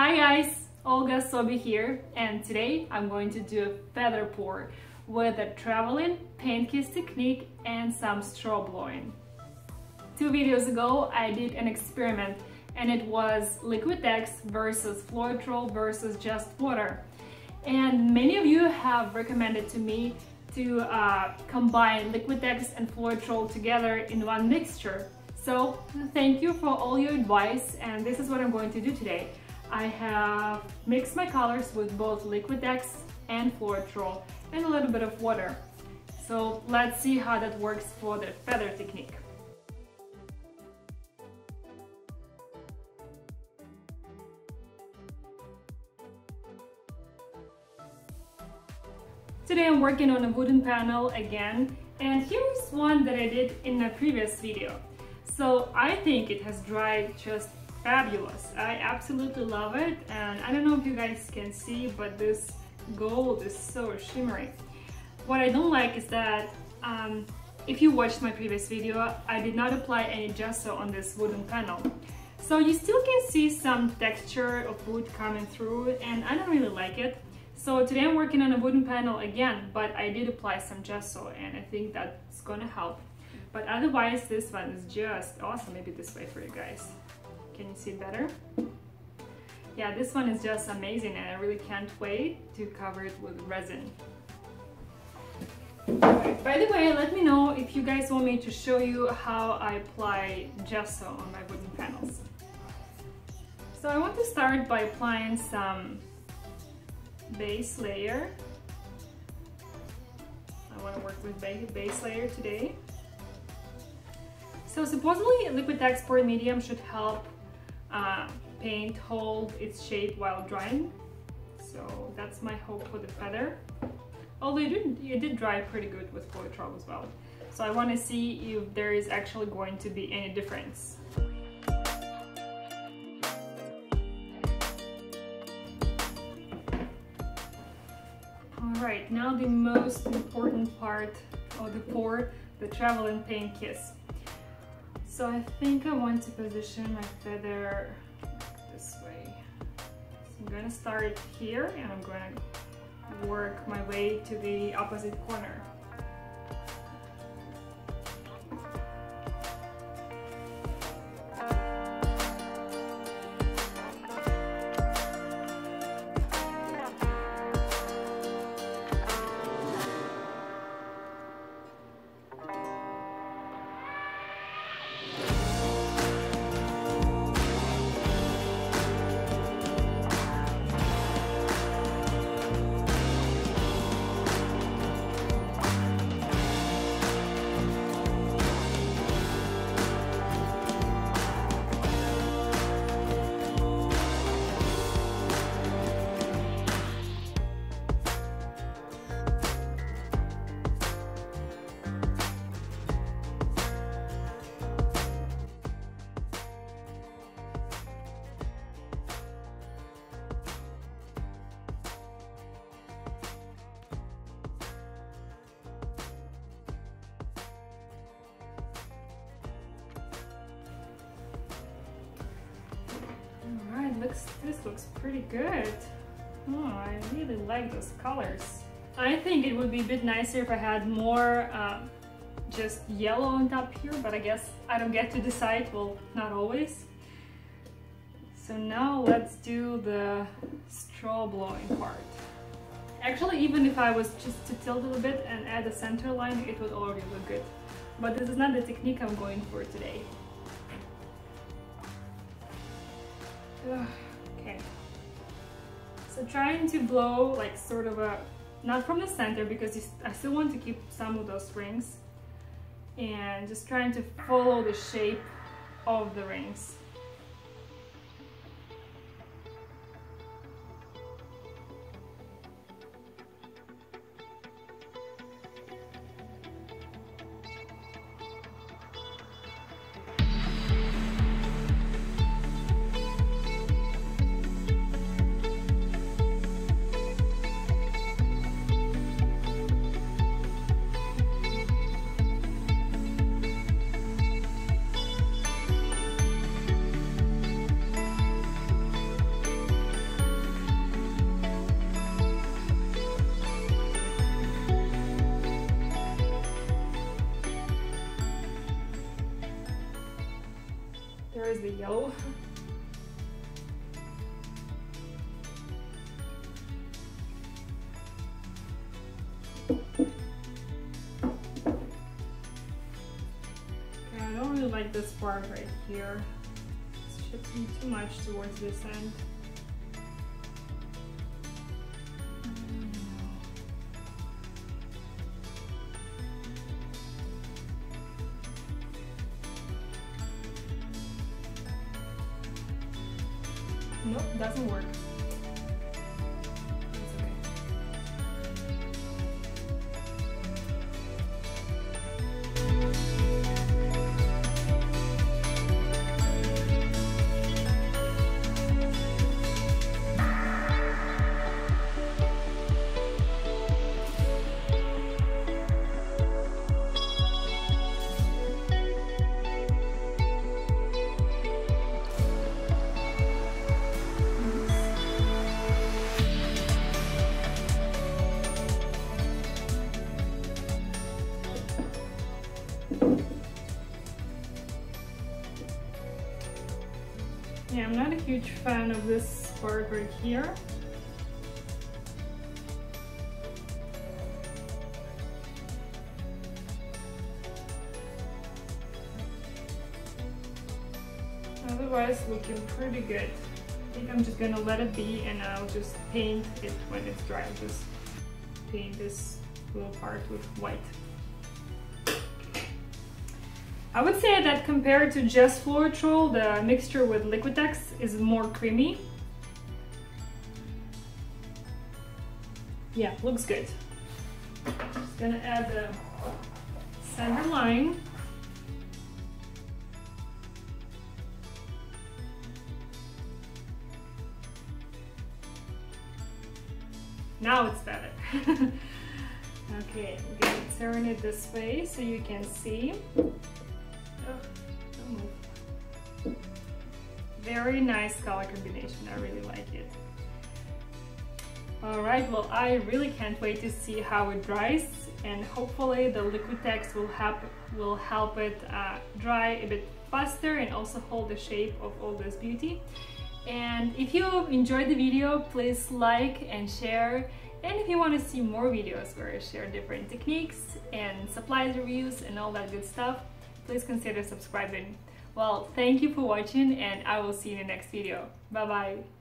Hi guys, Olga Soby here, and today I'm going to do a feather pour with a traveling paint kiss technique and some straw blowing. 2 videos ago I did an experiment and it was Liquitex versus Floetrol versus just water. And many of you have recommended to me to combine Liquitex and Floetrol together in one mixture. So thank you for all your advice, and this is what I'm going to do today. I have mixed my colors with both Liquitex and Floetrol and a little bit of water. So let's see how that works for the feather technique. Today I'm working on a wooden panel again, and here's one that I did in a previous video. So I think it has dried just fabulous. I absolutely love it, and I don't know if you guys can see, but this gold is so shimmery. What I don't like is that if you watched my previous video, I did not apply any gesso on this wooden panel. So you still can see some texture of wood coming through, and I don't really like it. So today I'm working on a wooden panel again, but I did apply some gesso, and I think that's gonna help. But otherwise this one is just awesome. Maybe this way for you guys. Can you see better? Yeah, this one is just amazing, and I really can't wait to cover it with resin. By the way, let me know if you guys want me to show you how I apply gesso on my wooden panels. So I want to start by applying some base layer. I want to work with base layer today. So supposedly Liquitex pour medium should help paint hold its shape while drying, so that's my hope for the feather. Although it did dry pretty good with Floetrol as well, so I want to see if there is actually going to be any difference. Alright, now the most important part of the pour, the traveling paint kiss. So I think I want to position my feather this way. So I'm gonna start here and I'm gonna work my way to the opposite corner. This looks pretty good. Oh, I really like those colors. I think it would be a bit nicer if I had more just yellow on top here, but I guess I don't get to decide. Well, not always. So now let's do the straw blowing part. Actually, even if I was just to tilt a little bit and add a center line, it would already look good. But this is not the technique I'm going for today. Okay, so trying to blow like sort of a, not from the center, because I still want to keep some of those rings, and just trying to follow the shape of the rings. video. Okay, I don't really like this part right here. It's shifting too much towards this end. Nope, doesn't work. That's okay. Yeah, I'm not a huge fan of this part right here. Otherwise, looking pretty good. I think I'm just gonna let it be, and I'll just paint it when it's dry. Just paint this little part with white. I would say that compared to just Floetrol, the mixture with Liquitex is more creamy. Yeah, looks good. Just gonna add the center line. Now it's better. Okay, I'm gonna turn it this way so you can see. Very nice color combination, I really like it. Alright, well, I really can't wait to see how it dries, and hopefully the Liquitex will help it dry a bit faster and also hold the shape of all this beauty. And if you enjoyed the video, please like and share. And if you want to see more videos where I share different techniques and supplies reviews and all that good stuff, please consider subscribing. Well, thank you for watching, and I will see you in the next video. Bye-bye.